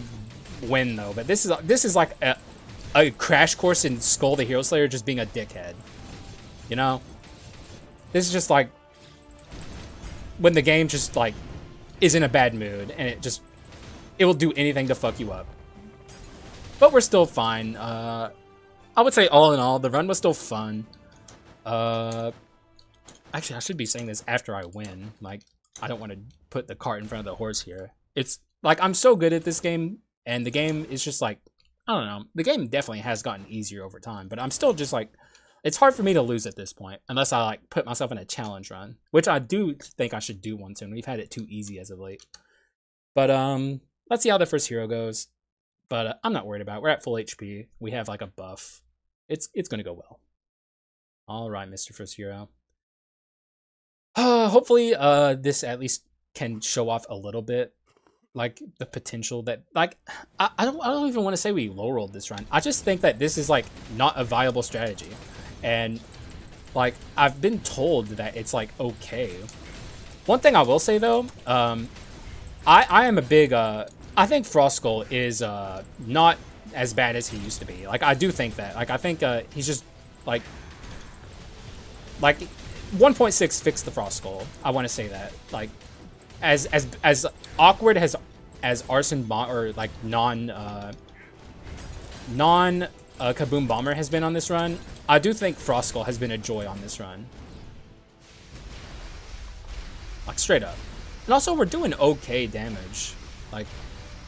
win though. But this is like a crash course in Skul the Hero Slayer just being a dickhead. You know, this is just like when the game just like is in a bad mood, and it will do anything to fuck you up. But we're still fine. I would say all in all, the run was still fun. Actually, I should be saying this after I win. Like, I don't want to put the cart in front of the horse here. It's like, I'm so good at this game, and the game is just like, I don't know. The game definitely has gotten easier over time, but I'm still just like, it's hard for me to lose at this point, unless I like put myself in a challenge run, which I do think I should do one soon. We've had it too easy as of late. But let's see how the first hero goes. But I'm not worried about it. We're at full HP. We have like a buff. It's gonna go well. All right, Mr. First Hero. Hopefully, this at least can show off a little bit, like the potential that like I don't even want to say we low rolled this run. I just think that this is like not a viable strategy. And like I've been told that it's like okay. One thing I will say though, I am a big I think Frost Skull is not as bad as he used to be. Like I do think that. Like I think he's just like 1.6 fixed the Frost Skull. I want to say that. Like as awkward as Arson or like non Kaboom Bomber has been on this run, I do think Frost Skull has been a joy on this run. Like, straight up. And also, we're doing okay damage. Like,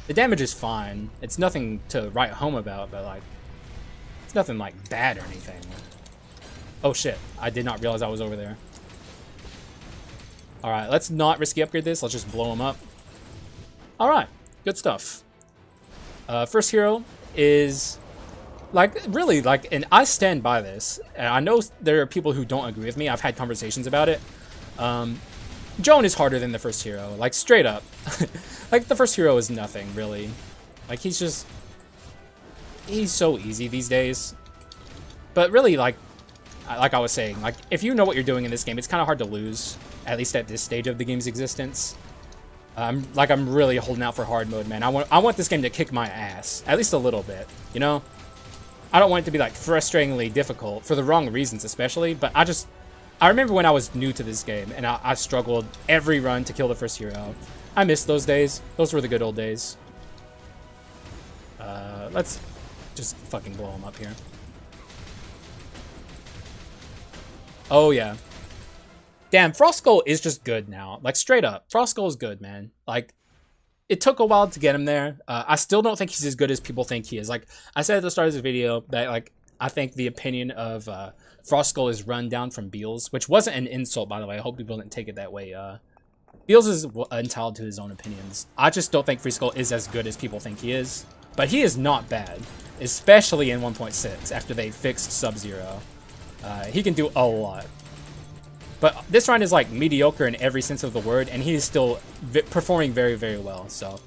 the damage is fine. It's nothing to write home about, but, like, it's nothing, like, bad or anything. Oh, shit. I did not realize I was over there. Alright, let's not risky upgrade this. Let's just blow him up. Alright. Good stuff. First hero is... like, really, like, and I stand by this. And I know there are people who don't agree with me. I've had conversations about it. Joan is harder than the first hero. Like, straight up. Like, the first hero is nothing, really. Like, he's just... he's so easy these days. But really, like I was saying, like, if you know what you're doing in this game, it's kind of hard to lose. At least at this stage of the game's existence. Like, I'm really holding out for hard mode, man. I want this game to kick my ass. At least a little bit, you know? I don't want it to be, like, frustratingly difficult, for the wrong reasons especially, but I remember when I was new to this game, and I struggled every run to kill the first hero. I miss those days. Those were the good old days. Let's just fucking blow him up here. Oh, yeah. Damn, Frost Skull is just good now. Like, straight up. Frost Skull is good, man. Like... it took a while to get him there. I still don't think he's as good as people think he is. Like I said at the start of this video, that like I think the opinion of Frost Skull is run down from Beals, which wasn't an insult, by the way. I hope people didn't take it that way. Beals is entitled to his own opinions. I just don't think Free Skull is as good as people think he is. But he is not bad, especially in 1.6 after they fixed Sub-Zero. He can do a lot. But this run is, like, mediocre in every sense of the word, and he is still performing very, very well. So,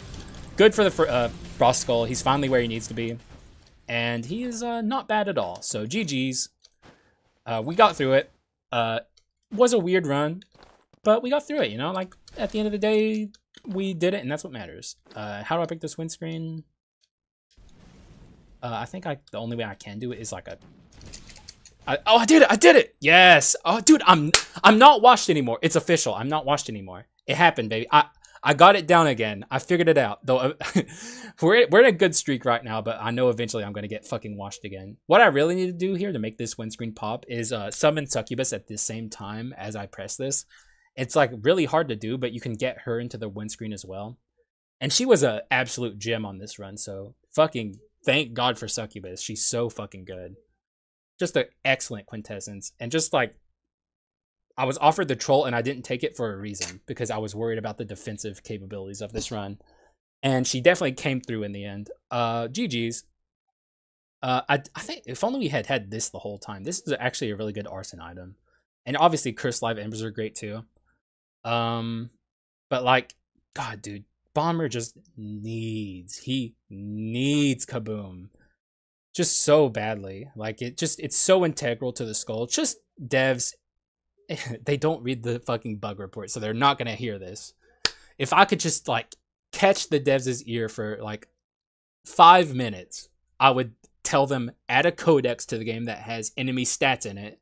good for the Frost Skull. He's finally where he needs to be. And he is not bad at all. So, GG's. We got through it. Was a weird run, but we got through it, you know? Like, at the end of the day, we did it, and that's what matters. How do I pick this windscreen? I think the only way I can do it is, like, oh, I did it! I did it! Yes! Oh, dude, I'm not washed anymore. It's official. I'm not washed anymore. It happened, baby. I I got it down again. I figured it out. Though we're in a good streak right now, but I know eventually I'm going to get fucking washed again. What I really need to do here to make this windscreen pop is summon Succubus at the same time as I press this. It's like really hard to do, but you can get her into the windscreen as well. And she was an absolute gem on this run, so fucking thank God for Succubus. She's so fucking good. Just an excellent quintessence. And just like, I was offered the troll and I didn't take it for a reason, because I was worried about the defensive capabilities of this run. And she definitely came through in the end. GG's. I think if only we had this the whole time. This is actually a really good arson item. And obviously Cursed Live Embers are great too. But like, God, dude, Bomber just needs, he needs Kaboom just so badly. Like it just, it's so integral to the skull. Just devs, they don't read the fucking bug report, so they're not gonna hear this. If I could just like catch the devs' ear for like 5 minutes, I would tell them add a codex to the game that has enemy stats in it,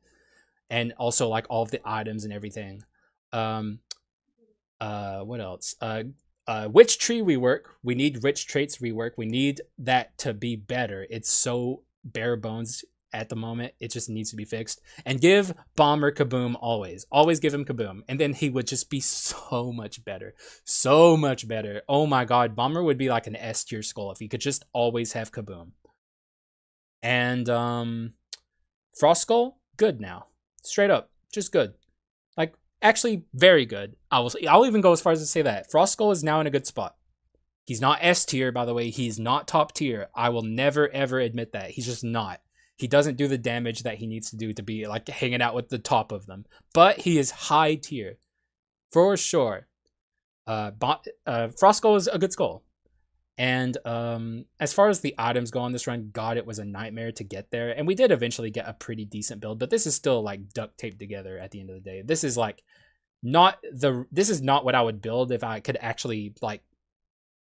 and also like all of the items and everything. What else? Which tree rework? We need rich traits rework. We need that to be better. It's so bare bones at the moment. It just needs to be fixed. And give Bomber Kaboom always. Always give him Kaboom. And then he would just be so much better. So much better. Oh my God. Bomber would be like an S tier skull if he could just always have Kaboom. And Frost Skull, good now. Straight up. Just good. Like, actually, very good. I'll even go as far as to say that. Frost Skull is now in a good spot. He's not S tier, by the way. He's not top tier. I will never, ever admit that. He's just not. He doesn't do the damage that he needs to do to be, like, hanging out with the top of them. But he is high tier. For sure. Frost Skull is a good skull. And as far as the items go on this run, God, it was a nightmare to get there. And we did eventually get a pretty decent build, but this is still like duct taped together at the end of the day. This is like not the, this is not what I would build if I could actually like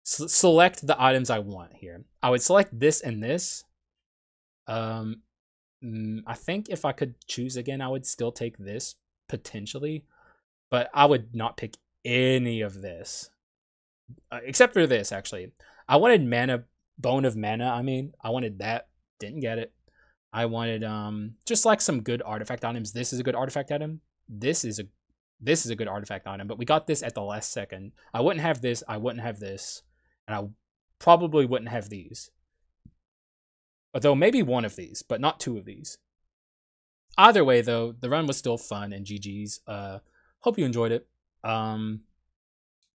select the items I want here. I would select this and this. I think if I could choose again, I would still take this potentially, but I would not pick any of this except for this actually. I wanted mana, bone of mana. I mean, I wanted that. Didn't get it. I wanted just like some good artifact items. This is a good artifact item. This is a good artifact item. But we got this at the last second. I wouldn't have this. I wouldn't have this, and I probably wouldn't have these. Although maybe one of these, but not two of these. Either way, though, the run was still fun and GG's. Hope you enjoyed it.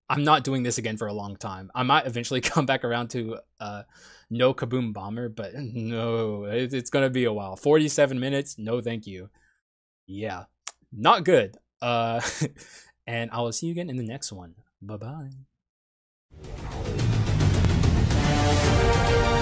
I'm not doing this again for a long time. I might eventually come back around to no Kaboom Bomber, but no, it's going to be a while. 47 minutes, no thank you. Yeah, not good. And I will see you again in the next one. Bye-bye.